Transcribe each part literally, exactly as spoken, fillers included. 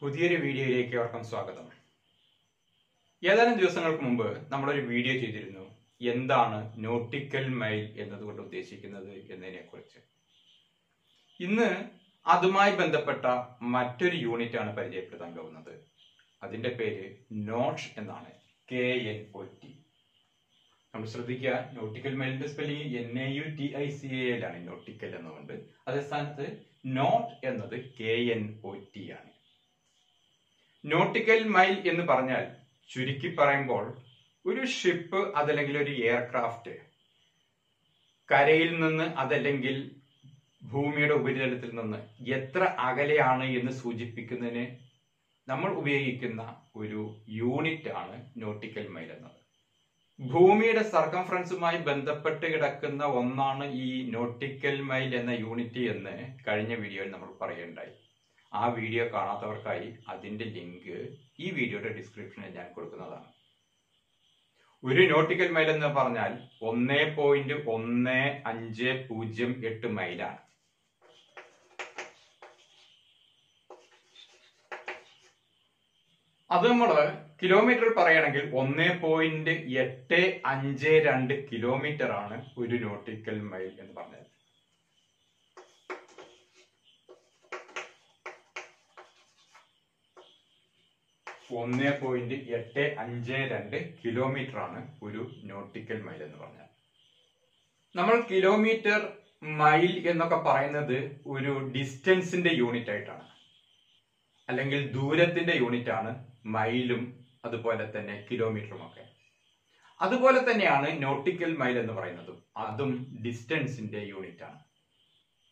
പുതിയൊരു വീഡിയോയിലേക്ക് അവർക്കും സ്വാഗതം. ഏതാനും ദിവസങ്ങൾക്ക് മുമ്പ് നമ്മളൊരു വീഡിയോ ചെയ്തിരുന്നു, എന്താണ് നോട്ടിക്കൽ മൈൽ എന്നതുകൊണ്ട് ഉദ്ദേശിക്കുന്നത് എന്നതിനെ കുറിച്ച്. ഇന്ന് അതുമായി ബന്ധപ്പെട്ട മറ്റൊരു യൂണിറ്റ് ആണ് പരിചയപ്പെടുത്താൻ പോകുന്നത്. അതിന്റെ പേര് നോട്ട് എന്നാണ്, കെ എൻ ഒ ടി. നമ്മൾ ശ്രദ്ധിക്കുക, നോട്ടിക്കൽ മൈലിന്റെ spelling N A U T I C A L ആണ് നോട്ടിക്കൽ എന്നുകൊണ്ട്. അതേ സ്ഥാനത്ത് നോട്ട് എന്നത് കെ എൻ ഒ ടി ആണ്. നോട്ടിക്കൽ മൈൽ എന്ന് പറഞ്ഞാൽ ചുരുക്കി പറയുമ്പോൾ ഒരു ഷിപ്പ് അതല്ലെങ്കിൽ ഒരു എയർക്രാഫ്റ്റ് കരയിൽ നിന്ന് അതല്ലെങ്കിൽ ഭൂമിയുടെ ഉപരിതലത്തിൽ നിന്ന് എത്ര അകലെയാണ് എന്ന് സൂചിപ്പിക്കുന്നതിന് നമ്മൾ ഉപയോഗിക്കുന്ന ഒരു യൂണിറ്റ് ആണ് നോട്ടിക്കൽ മൈൽ എന്നത്. ഭൂമിയുടെ സർക്കംഫറൻസുമായി ബന്ധപ്പെട്ട് കിടക്കുന്ന ഒന്നാണ് ഈ നോട്ടിക്കൽ മൈൽ എന്ന യൂണിറ്റ് എന്ന് കഴിഞ്ഞ വീഡിയോയിൽ നമ്മൾ പറയുകയുണ്ടായി. ആ വീഡിയോ കാണാത്തവർക്കായി അതിന്റെ ലിങ്ക് ഈ വീഡിയോയുടെ ഡിസ്ക്രിപ്ഷനിൽ ഞാൻ കൊടുക്കുന്നതാണ്. ഒരു നോട്ടിക്കൽ മൈൽ എന്ന് പറഞ്ഞാൽ ഒന്നേ പോയിന്റ് ഒന്ന് അഞ്ച് പൂജ്യം എട്ട് മൈലാണ്. അത് നമ്മൾ കിലോമീറ്റർ പറയുകയാണെങ്കിൽ ഒന്നേ പോയിന്റ് എട്ട് അഞ്ച് രണ്ട് കിലോമീറ്റർ ആണ് ഒരു നോട്ടിക്കൽ മൈൽ എന്ന് പറഞ്ഞാൽ. ഒന്നേ പോയിന്റ് എട്ട് അഞ്ച് രണ്ട് കിലോമീറ്റർ ആണ് ഒരു നോട്ടിക്കൽ മൈൽ എന്ന് പറഞ്ഞാൽ. നമ്മൾ കിലോമീറ്റർ മൈൽ എന്നൊക്കെ പറയുന്നത് ഒരു ഡിസ്റ്റൻസിന്റെ യൂണിറ്റ് ആയിട്ടാണ്, അല്ലെങ്കിൽ ദൂരത്തിന്റെ യൂണിറ്റ് ആണ് മൈലും അതുപോലെ തന്നെ കിലോമീറ്ററും ഒക്കെ. അതുപോലെ തന്നെയാണ് നോട്ടിക്കൽ മൈൽ എന്ന് പറയുന്നതും, അതും ഡിസ്റ്റൻസിന്റെ യൂണിറ്റ് ആണ്.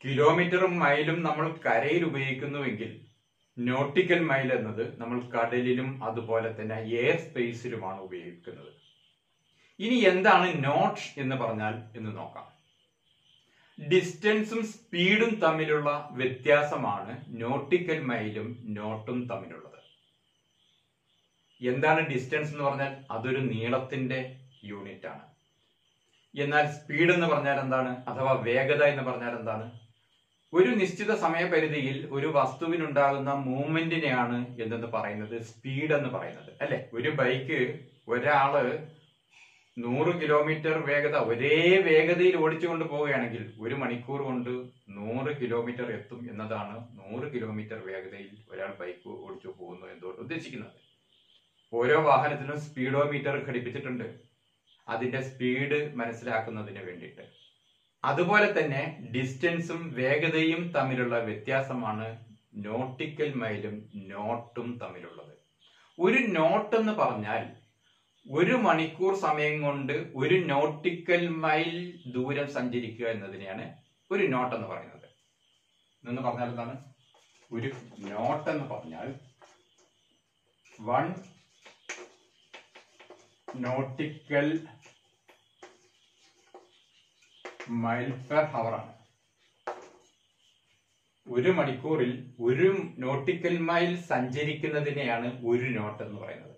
കിലോമീറ്ററും മൈലും നമ്മൾ കരയിൽ ഉപയോഗിക്കുന്നുവെങ്കിൽ നോട്ടിക്കൽ മൈൽ എന്നത് നമ്മൾ കടലിലും അതുപോലെ തന്നെ എയർ സ്പേസിലുമാണ് ഉപയോഗിക്കുന്നത്. ഇനി എന്താണ് നോട്ട് എന്ന് പറഞ്ഞാൽ എന്ന് നോക്കാം. ഡിസ്റ്റൻസും സ്പീഡും തമ്മിലുള്ള വ്യത്യാസമാണ് നോട്ടിക്കൽ മൈലും നോട്ടും തമ്മിലുള്ളത്. എന്താണ് ഡിസ്റ്റൻസ് എന്ന് പറഞ്ഞാൽ അതൊരു നീളത്തിന്റെ യൂണിറ്റ് ആണ്. എന്നാൽ സ്പീഡ് എന്ന് പറഞ്ഞാൽ എന്താണ്, അഥവാ വേഗത എന്ന് പറഞ്ഞാൽ എന്താണ്? ഒരു നിശ്ചിത സമയപരിധിയിൽ ഒരു വസ്തുവിനുണ്ടാകുന്ന മൂവ്മെന്റിനെയാണ് എന്തെന്ന് പറയുന്നത് സ്പീഡ് എന്ന് പറയുന്നത്, അല്ലെ? ഒരു ബൈക്ക് ഒരാള് നൂറ് കിലോമീറ്റർ വേഗത ഒരേ വേഗതയിൽ ഓടിച്ചുകൊണ്ട് പോവുകയാണെങ്കിൽ ഒരു മണിക്കൂർ കൊണ്ട് നൂറ് കിലോമീറ്റർ എത്തും എന്നതാണ് നൂറ് കിലോമീറ്റർ വേഗതയിൽ ഒരാൾ ബൈക്ക് ഓടിച്ചു പോകുന്നു എന്തുകൊണ്ട് ഉദ്ദേശിക്കുന്നത്. ഓരോ വാഹനത്തിനും സ്പീഡോമീറ്റർ ഘടിപ്പിച്ചിട്ടുണ്ട്, അതിന്റെ സ്പീഡ് മനസ്സിലാക്കുന്നതിന് വേണ്ടിയിട്ട്. അതുപോലെ തന്നെ ഡിസ്റ്റൻസും വേഗതയും തമ്മിലുള്ള വ്യത്യാസമാണ് നോട്ടിക്കൽ മൈലും നോട്ടും തമ്മിലുള്ളത്. ഒരു നോട്ട് എന്ന് പറഞ്ഞാൽ ഒരു മണിക്കൂർ സമയം കൊണ്ട് ഒരു നോട്ടിക്കൽ മൈൽ ദൂരം സഞ്ചരിക്കുക എന്നതിനെയാണ് ഒരു നോട്ട് എന്ന് പറയുന്നത്. എന്ന് പറഞ്ഞാൽ എന്താണ്? ഒരു നോട്ട് എന്ന് പറഞ്ഞാൽ one nautical mile per hour ആണ്. ഒരു മണിക്കൂറിൽ ഒരു നോട്ടിക്കൽ മൈൽ സഞ്ചരിക്കുന്നതിനെയാണ് ഒരു നോട്ട് എന്ന് പറയുന്നത്.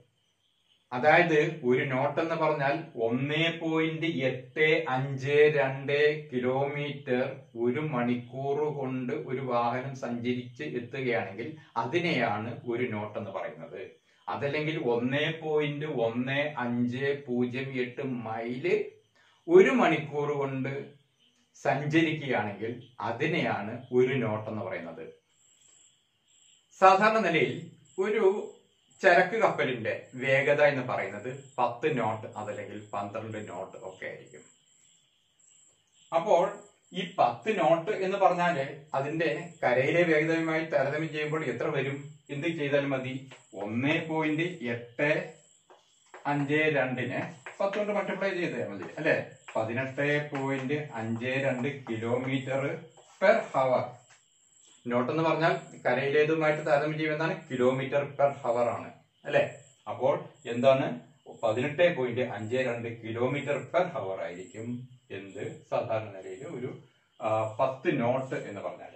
അതായത് ഒരു നോട്ട് എന്ന് പറഞ്ഞാൽ ഒന്നേ പോയിന്റ് എട്ട് അഞ്ച് രണ്ട് കിലോമീറ്റർ ഒരു മണിക്കൂർ കൊണ്ട് ഒരു വാഹനം സഞ്ചരിച്ച് എത്തുകയാണെങ്കിൽ അതിനെയാണ് ഒരു നോട്ട് എന്ന് പറയുന്നത്. അതല്ലെങ്കിൽ ഒന്നേ പോയിന്റ് ഒന്ന് അഞ്ച് പൂജ്യം എട്ട് മൈല് ഒരു മണിക്കൂർ കൊണ്ട് സഞ്ചരിക്കുകയാണെങ്കിൽ അതിനെയാണ് ഒരു നോട്ട് എന്ന് പറയുന്നത്. സാധാരണ നിലയിൽ ഒരു ചരക്ക് കപ്പലിന്റെ വേഗത എന്ന് പറയുന്നത് പത്ത് നോട്ട് അതല്ലെങ്കിൽ പന്ത്രണ്ട് നോട്ട് ഒക്കെ ആയിരിക്കും. അപ്പോൾ ഈ പത്ത് നോട്ട് എന്ന് പറഞ്ഞാൽ അതിന്റെ കരയിലെ വേഗതയുമായി താരതമ്യം ചെയ്യുമ്പോൾ എത്ര വരും? എന്ത് ചെയ്താൽ മതി? ഒന്നേ പോയിന്റ് എട്ട് അഞ്ച് രണ്ടിന് പത്ത് കൊണ്ട് മൾട്ടിപ്ലൈ ചെയ്താൽ മതി, അല്ലെ? പതിനെട്ട് പോയിന്റ് അഞ്ച് രണ്ട് കിലോമീറ്റർ പെർ ഹവർ. നോട്ട് എന്ന് പറഞ്ഞാൽ കരയിലേതുമായിട്ട് താരതമ്യം ചെയ്യുമെന്നാണ്, കിലോമീറ്റർ പെർ ഹവർ ആണ്, അല്ലെ? അപ്പോൾ എന്താണ്? പതിനെട്ട് പോയിന്റ് അഞ്ച് രണ്ട് കിലോമീറ്റർ പെർ ഹവർ ആയിരിക്കും എന്ത് സാധാരണ നിലയിൽ ഒരു പത്ത് നോട്ട് എന്ന് പറഞ്ഞാൽ.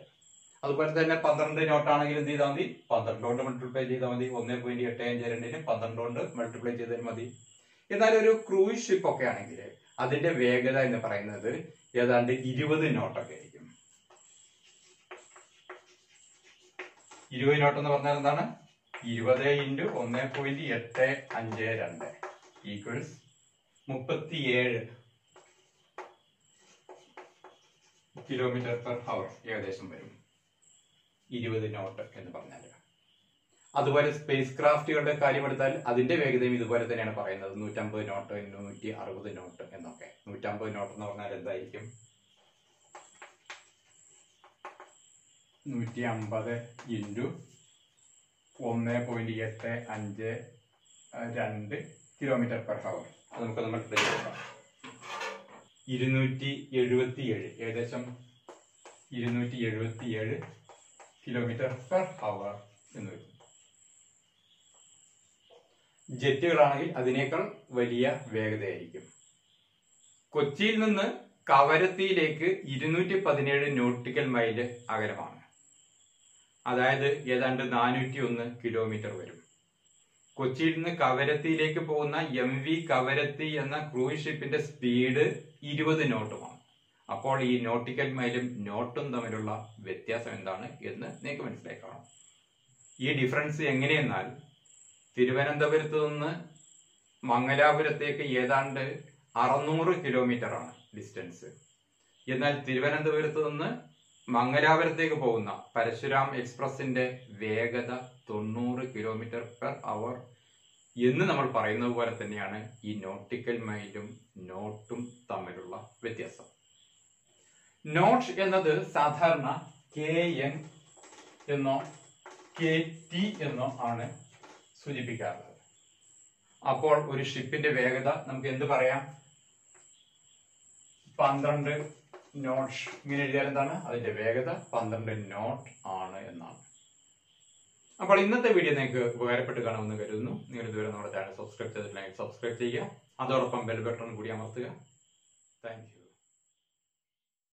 അതുപോലെ തന്നെ പന്ത്രണ്ട് നോട്ടാണെങ്കിൽ എന്ത് ചെയ്താൽ മതി? പന്ത്രണ്ട് കൊണ്ട് മൾട്ടിപ്ലൈ ചെയ്താൽ മതി. ഒന്നേ പോയിന്റ് എട്ട് അഞ്ച് രണ്ടിന് പന്ത്രണ്ട് കൊണ്ട് മൾട്ടിപ്ലൈ ചെയ്താൽ മതി. എന്നാൽ ഒരു ക്രൂയിസ് ഷിപ്പ് ഒക്കെ ആണെങ്കിൽ അതിന്റെ വേഗത എന്ന് പറയുന്നത് ഏതാണ്ട് ഇരുപത് നോട്ടൊക്കെ ആയിരിക്കും. ഇരുപത് നോട്ട് എന്ന് പറഞ്ഞാൽ എന്താണ്? ഇരുപത് ഇൻറ്റു ഒന്ന് പോയിന്റ് എട്ട് അഞ്ച് രണ്ട് ഈക്വൽസ് മുപ്പത്തിയേഴ് കിലോമീറ്റർ പെർ ഹവർ ഏകദേശം വരും ഇരുപത് നോട്ട് എന്ന് പറഞ്ഞാൽ. അതുപോലെ സ്പേസ് ക്രാഫ്റ്റുകളുടെ കാര്യമെടുത്താൽ അതിന്റെ വേഗതയും ഇതുപോലെ തന്നെയാണ് പറയുന്നത്, നൂറ്റമ്പത് നോട്ട് നൂറ്റി അറുപത് നോട്ട് എന്നൊക്കെ. നൂറ്റമ്പത് നോട്ട് എന്ന് പറഞ്ഞാൽ എന്തായിരിക്കും? നൂറ്റി അമ്പത് ഇൻറ്റു ഒന്ന് പോയിന്റ് എട്ട് അഞ്ച് രണ്ട് കിലോമീറ്റർ പെർ ഹവർ. അത് നമുക്ക് നമ്മൾ നോക്കാം. ഇരുന്നൂറ്റി എഴുപത്തിയേഴ് ഏകദേശം ഇരുന്നൂറ്റി എഴുപത്തിയേഴ് കിലോമീറ്റർ പെർ ഹവർ എന്ന് വരും. ജെറ്റുകളാണെങ്കിൽ അതിനേക്കാൾ വലിയ വേഗതയായിരിക്കും. കൊച്ചിയിൽ നിന്ന് കവരത്തിയിലേക്ക് ഇരുന്നൂറ്റി പതിനേഴ് നോട്ടിക്കൽ മൈല് അകലമാണ്, അതായത് ഏതാണ്ട് നാനൂറ്റി ഒന്ന് കിലോമീറ്റർ വരും. കൊച്ചിയിൽ നിന്ന് കവരത്തിയിലേക്ക് പോകുന്ന എം വി കവരത്തി എന്ന ക്രൂയിസ് ഷിപ്പിന്റെ സ്പീഡ് ഇരുപത് നോട്ടുമാണ്. അപ്പോൾ ഈ നോട്ടിക്കൽ മൈലും നോട്ടും തമ്മിലുള്ള വ്യത്യാസം എന്താണ് എന്ന് നിങ്ങൾക്ക് മനസ്സിലാക്കണം. ഈ ഡിഫറൻസ് എങ്ങനെയെന്നാൽ, തിരുവനന്തപുരത്ത് നിന്ന് മംഗലാപുരത്തേക്ക് ഏതാണ്ട് അറുന്നൂറ് കിലോമീറ്റർ ആണ് ഡിസ്റ്റൻസ്. എന്നാൽ തിരുവനന്തപുരത്ത് നിന്ന് മംഗലാപുരത്തേക്ക് പോകുന്ന പരശുരാം എക്സ്പ്രസിന്റെ വേഗത തൊണ്ണൂറ് കിലോമീറ്റർ പെർ അവർ എന്ന് നമ്മൾ പറയുന്നത് പോലെ തന്നെയാണ് ഈ നോട്ടിക്കൽ മൈലും നോട്ടും തമ്മിലുള്ള വ്യത്യാസം. നോട്ട് എന്നത് സാധാരണ കെ എൻ എന്നോ കെ ടി എന്നോ ആണ് സൂചിപ്പിക്കാറുള്ളത്. അപ്പോൾ ഒരു ഷിപ്പിന്റെ വേഗത നമുക്ക് എന്ത് പറയാം? പന്ത്രണ്ട് നോട്ട് ഇങ്ങനെ എഴുതിയാൽ എന്താണ്? അതിന്റെ വേഗത പന്ത്രണ്ട് നോട്ട് ആണ് എന്നാണ്. അപ്പോൾ ഇന്നത്തെ വീഡിയോ നിങ്ങൾക്ക് ഉപകാരപ്പെട്ട് കാണുമെന്ന് കരുതുന്നു. നിങ്ങൾ ഇതുവരെ നമ്മുടെ ചാനൽ സബ്സ്ക്രൈബ് ചെയ്തിട്ടില്ലെങ്കിൽ സബ്സ്ക്രൈബ് ചെയ്യുക, അതോടൊപ്പം ബെൽ ബട്ടൺ കൂടി അമർത്തുക. Thank U.